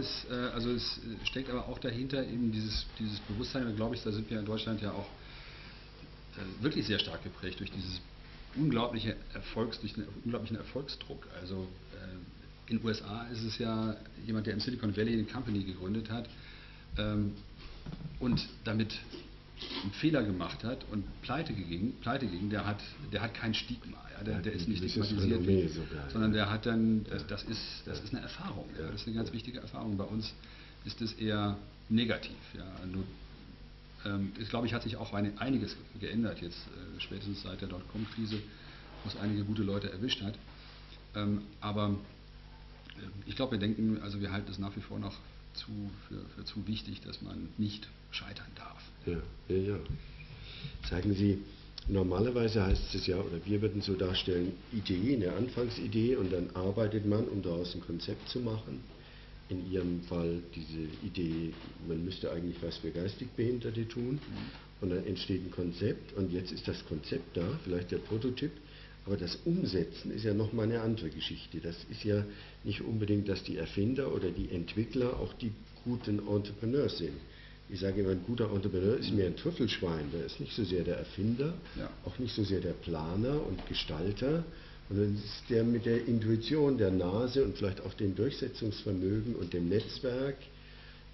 ist, also es steckt aber auch dahinter eben dieses Bewusstsein, und glaube ich, da sind wir in Deutschland ja auch wirklich sehr stark geprägt durch diesen unglaublichen Erfolgsdruck. Also in den USA ist es ja jemand, der im Silicon Valley eine Company gegründet hat und damit einen Fehler gemacht hat und pleite ging, der hat kein Stigma, ja, der ist nicht stigmatisiert, sondern der hat dann, das ist eine Erfahrung, ja, das ist eine ganz wichtige Erfahrung. Bei uns ist es eher negativ. Ja. Nur, ich glaube, hat sich auch einiges geändert jetzt, spätestens seit der Dotcom-Krise, wo es einige gute Leute erwischt hat. Aber ich glaube, also wir halten es nach wie vor noch für zu wichtig, dass man nicht scheitern darf. Ja, ja, ja. Zeigen Sie, normalerweise heißt es ja, oder wir würden so darstellen, Idee, eine Anfangsidee, und dann arbeitet man, um daraus ein Konzept zu machen. In Ihrem Fall diese Idee, man müsste eigentlich was für geistig Behinderte tun, und dann entsteht ein Konzept, und jetzt ist das Konzept da, vielleicht der Prototyp, aber das Umsetzen ist ja nochmal eine andere Geschichte. Das ist ja nicht unbedingt, dass die Erfinder oder die Entwickler auch die guten Entrepreneurs sind. Ich sage immer, ein guter Entrepreneur ist mehr ein Trüffelschwein, der ist nicht so sehr der Erfinder, ja, auch nicht so sehr der Planer und Gestalter, sondern es ist der mit der Intuition, der Nase und vielleicht auch dem Durchsetzungsvermögen und dem Netzwerk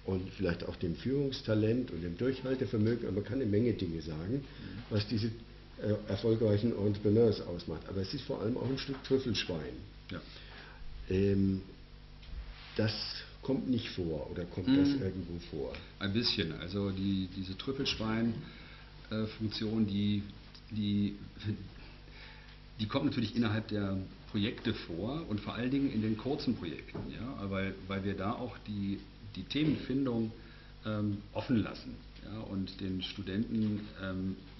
und vielleicht auch dem Führungstalent und dem Durchhaltevermögen, aber man kann eine Menge Dinge sagen, was diese erfolgreichen Entrepreneurs ausmacht. Aber es ist vor allem auch ein Stück Trüffelschwein. Ja. Das kommt nicht vor, oder kommt das irgendwo vor? Ein bisschen. Also diese Trüffelschwein-Funktion, die kommt natürlich innerhalb der Projekte vor und vor allen Dingen in den kurzen Projekten, ja? weil wir da auch die Themenfindung offen lassen. Ja, und den Studenten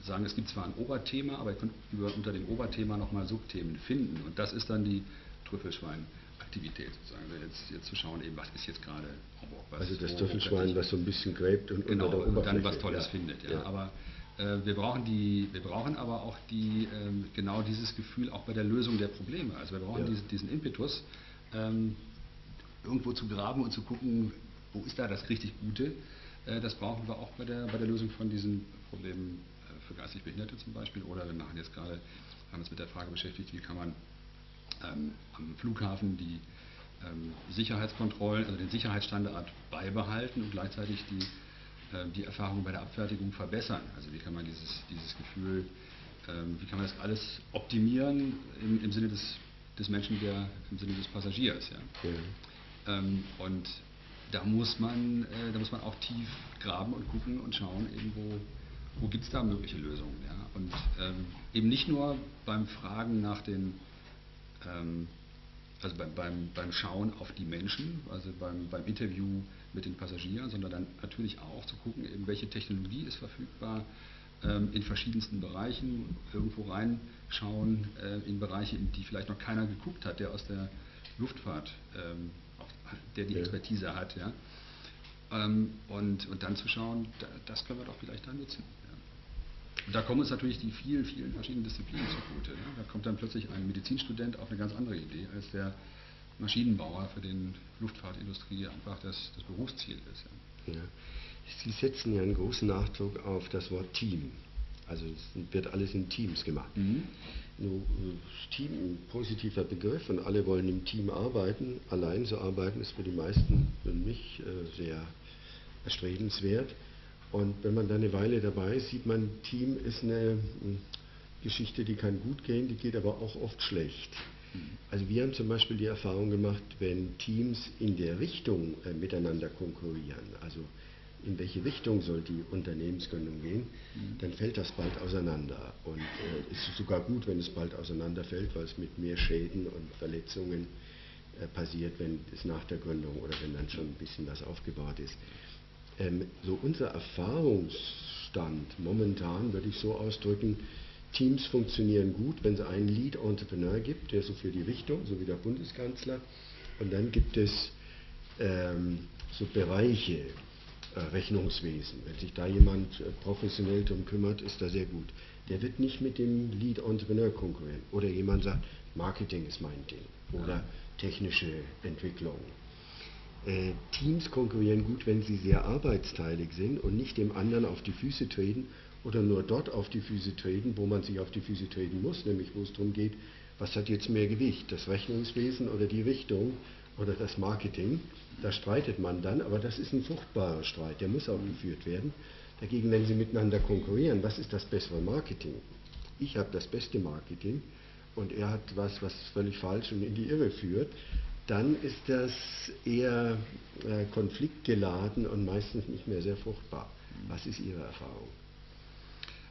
sagen, es gibt zwar ein Oberthema, aber ihr könnt unter dem Oberthema nochmal Subthemen finden. Und das ist dann die Trüffelschwein-Aktivität sozusagen. Also jetzt zu schauen, eben, was ist jetzt gerade en vogue. Also das Trüffelschwein, was so ein bisschen gräbt und genau, unter der Oberfläche, und dann was Tolles, ja, findet. Ja. Ja. Aber wir brauchen aber auch genau dieses Gefühl auch bei der Lösung der Probleme. Also wir brauchen, ja, diesen Impetus, irgendwo zu graben und zu gucken, wo ist da das richtig Gute. Das brauchen wir auch bei der Lösung von diesen Problemen für geistig Behinderte zum Beispiel. Oder wir machen jetzt gerade, haben uns mit der Frage beschäftigt, wie kann man am Flughafen die Sicherheitskontrollen, also den Sicherheitsstandard beibehalten und gleichzeitig die Erfahrung bei der Abfertigung verbessern. Also wie kann man dieses Gefühl, wie kann man das alles optimieren im Sinne des Menschen, im Sinne des Passagiers. Ja? Ja. Und da muss man auch tief graben und gucken und schauen, eben wo gibt es da mögliche Lösungen. Ja? Und eben nicht nur beim Fragen nach also beim Schauen auf die Menschen, also beim Interview mit den Passagieren, sondern dann natürlich auch zu gucken, eben welche Technologie ist verfügbar, in verschiedensten Bereichen irgendwo reinschauen, in Bereiche, in die vielleicht noch keiner geguckt hat, der aus der Luftfahrt der die Expertise hat, ja. Und dann zu schauen, das können wir doch vielleicht da nutzen. Ja. Und da kommen uns natürlich die vielen, vielen verschiedenen Disziplinen zugute. Ne? Da kommt dann plötzlich ein Medizinstudent auf eine ganz andere Idee, als der Maschinenbauer, für den Luftfahrtindustrie einfach das Berufsziel ist. Ja. Ja. Sie setzen ja einen großen Nachdruck auf das Wort Team. Also es wird alles in Teams gemacht. Mhm. Nur Team, ein positiver Begriff, und alle wollen im Team arbeiten. Allein zu arbeiten ist für die meisten, für mich, sehr erstrebenswert. Und wenn man dann eine Weile dabei ist, sieht man, Team ist eine Geschichte, die kann gut gehen, die geht aber auch oft schlecht. Also wir haben zum Beispiel die Erfahrung gemacht, wenn Teams in der Richtung miteinander konkurrieren, also in welche Richtung soll die Unternehmensgründung gehen, dann fällt das bald auseinander. Und es ist sogar gut, wenn es bald auseinanderfällt, weil es mit mehr Schäden und Verletzungen passiert, wenn es nach der Gründung oder wenn dann schon ein bisschen was aufgebaut ist. So unser Erfahrungsstand momentan würde ich so ausdrücken, Teams funktionieren gut, wenn es einen Lead-Entrepreneur gibt, der so für die Richtung, so wie der Bundeskanzler, und dann gibt es so Bereiche, Rechnungswesen. Wenn sich da jemand professionell drum kümmert, ist da sehr gut. Der wird nicht mit dem Lead-Entrepreneur konkurrieren. Oder jemand sagt, Marketing ist mein Ding. Oder technische Entwicklung. Teams konkurrieren gut, wenn sie sehr arbeitsteilig sind und nicht dem anderen auf die Füße treten oder nur dort auf die Füße treten, wo man sich auf die Füße treten muss, nämlich wo es darum geht, was hat jetzt mehr Gewicht, das Rechnungswesen oder die Richtung oder das Marketing. Da streitet man dann, aber das ist ein fruchtbarer Streit, der muss auch geführt werden. Dagegen, wenn sie miteinander konkurrieren, was ist das bessere Marketing? Ich habe das beste Marketing und er hat was, was völlig falsch und in die Irre führt, dann ist das eher konfliktgeladen und meistens nicht mehr sehr fruchtbar. Was ist Ihre Erfahrung?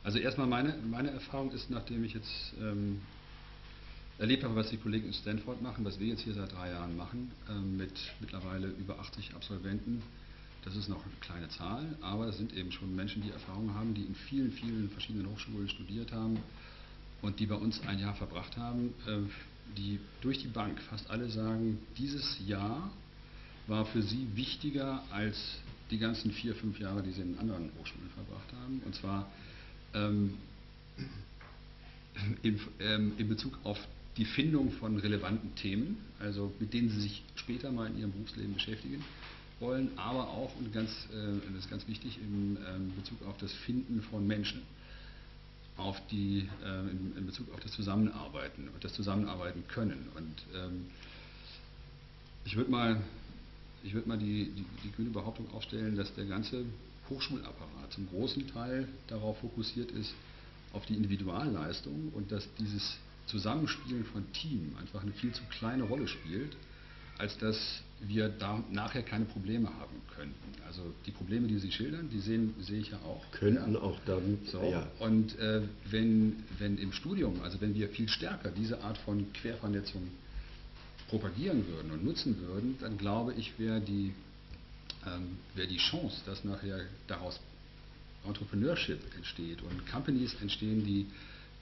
Also erstmal meine Erfahrung ist, nachdem ich jetzt erlebt habe, was die Kollegen in Stanford machen, was wir jetzt hier seit 3 Jahren machen, mit mittlerweile über 80 Absolventen, das ist noch eine kleine Zahl, aber es sind eben schon Menschen, die Erfahrung haben, die in vielen, vielen verschiedenen Hochschulen studiert haben und die bei uns ein Jahr verbracht haben, die durch die Bank fast alle sagen, dieses Jahr war für sie wichtiger als die ganzen 4, 5 Jahre, die sie in anderen Hochschulen verbracht haben. Und zwar in Bezug auf die Findung von relevanten Themen, also mit denen sie sich später mal in ihrem Berufsleben beschäftigen wollen, aber auch, und das ist ganz wichtig, in Bezug auf das Finden von Menschen. In Bezug auf das Zusammenarbeiten und das Zusammenarbeiten können. Und ich würde mal die kühne Behauptung aufstellen, dass der ganze Hochschulapparat zum großen Teil darauf fokussiert ist, auf die Individualleistung und dass dieses Zusammenspielen von Team einfach eine viel zu kleine Rolle spielt, als dass wir da nachher keine Probleme haben könnten. Also die Probleme, die Sie schildern, die sehe ich ja auch. Könnten ja auch damit so. Ja. Und wenn im Studium, also wenn wir viel stärker diese Art von Quervernetzung propagieren würden und nutzen würden, dann glaube ich, wäre die Chance, dass nachher daraus Entrepreneurship entsteht und Companies entstehen,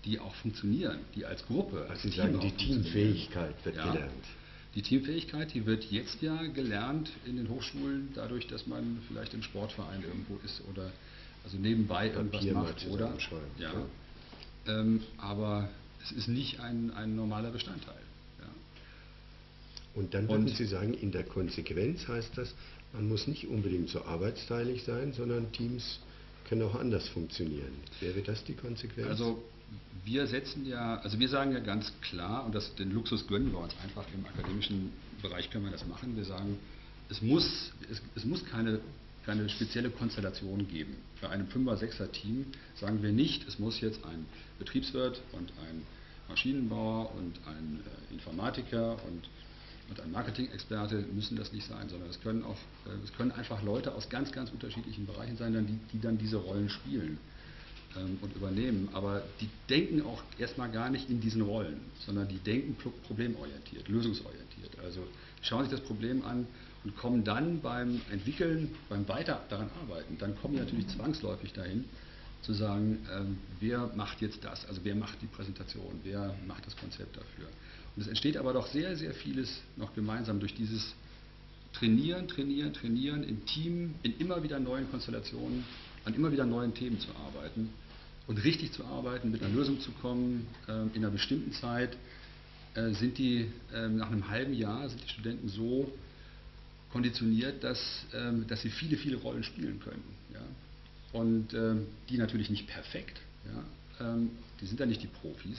die auch funktionieren, die als Gruppe, als Team sagen, die Teamfähigkeit wird gelernt. Die Teamfähigkeit, die wird jetzt ja gelernt in den Hochschulen, dadurch, dass man vielleicht im Sportverein irgendwo ist oder also nebenbei irgendwas macht. Oder, ja. Aber es ist nicht ein normaler Bestandteil. Ja. Und dann würden Sie sagen, in der Konsequenz heißt das, man muss nicht unbedingt so arbeitsteilig sein, sondern Teams können auch anders funktionieren. Wäre das die Konsequenz? Also, wir sagen ja ganz klar, und den Luxus gönnen wir uns einfach, im akademischen Bereich können wir das machen, wir sagen, es muss keine spezielle Konstellation geben. Für einen 5er-6er Team sagen wir nicht, es muss jetzt ein Betriebswirt und ein Maschinenbauer und ein Informatiker und ein Marketing-Experte müssen das nicht sein, sondern es können einfach Leute aus ganz, ganz unterschiedlichen Bereichen sein, die dann diese Rollen spielen und übernehmen, aber die denken auch erstmal gar nicht in diesen Rollen, sondern die denken problemorientiert, lösungsorientiert. Also schauen sich das Problem an und kommen dann beim Entwickeln, beim weiter daran arbeiten, dann kommen die natürlich zwangsläufig dahin, zu sagen, wer macht jetzt das, also wer macht die Präsentation, wer macht das Konzept dafür. Und es entsteht aber doch sehr, sehr vieles noch gemeinsam durch dieses Trainieren, Trainieren, Trainieren im Team, in immer wieder neuen Konstellationen, an immer wieder neuen Themen zu arbeiten. Und richtig zu arbeiten, mit einer Lösung zu kommen, in einer bestimmten Zeit, nach einem halben Jahr sind die Studenten so konditioniert, dass sie viele, viele Rollen spielen können. Ja? Und die natürlich nicht perfekt, ja? Die sind ja nicht die Profis,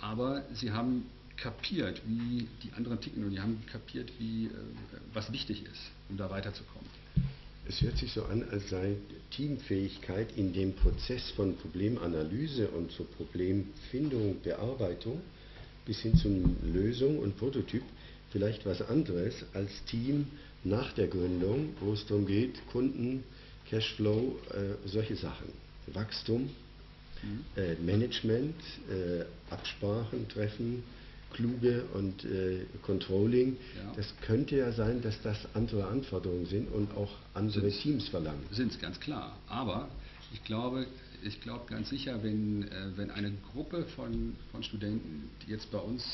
aber sie haben kapiert, wie die anderen ticken und die haben kapiert, was wichtig ist, um da weiterzukommen. Es hört sich so an, als sei Teamfähigkeit in dem Prozess von Problemanalyse und zur Problemfindung, Bearbeitung bis hin zu Lösung und Prototyp vielleicht was anderes als Team nach der Gründung, wo es darum geht, Kunden, Cashflow, solche Sachen, Wachstum, Management, Absprachen, Treffen, Kluge und Controlling, ja. Das könnte ja sein, dass das andere Anforderungen sind und auch andere Teams verlangen. Sind es ganz klar, aber ich glaube ganz sicher, wenn eine Gruppe von Studenten, die jetzt bei uns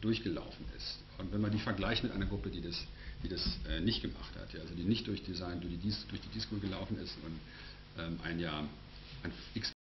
durchgelaufen ist, und wenn man die vergleicht mit einer Gruppe, die das nicht gemacht hat, ja, also die nicht durch die Disco gelaufen ist und ein Jahr ein X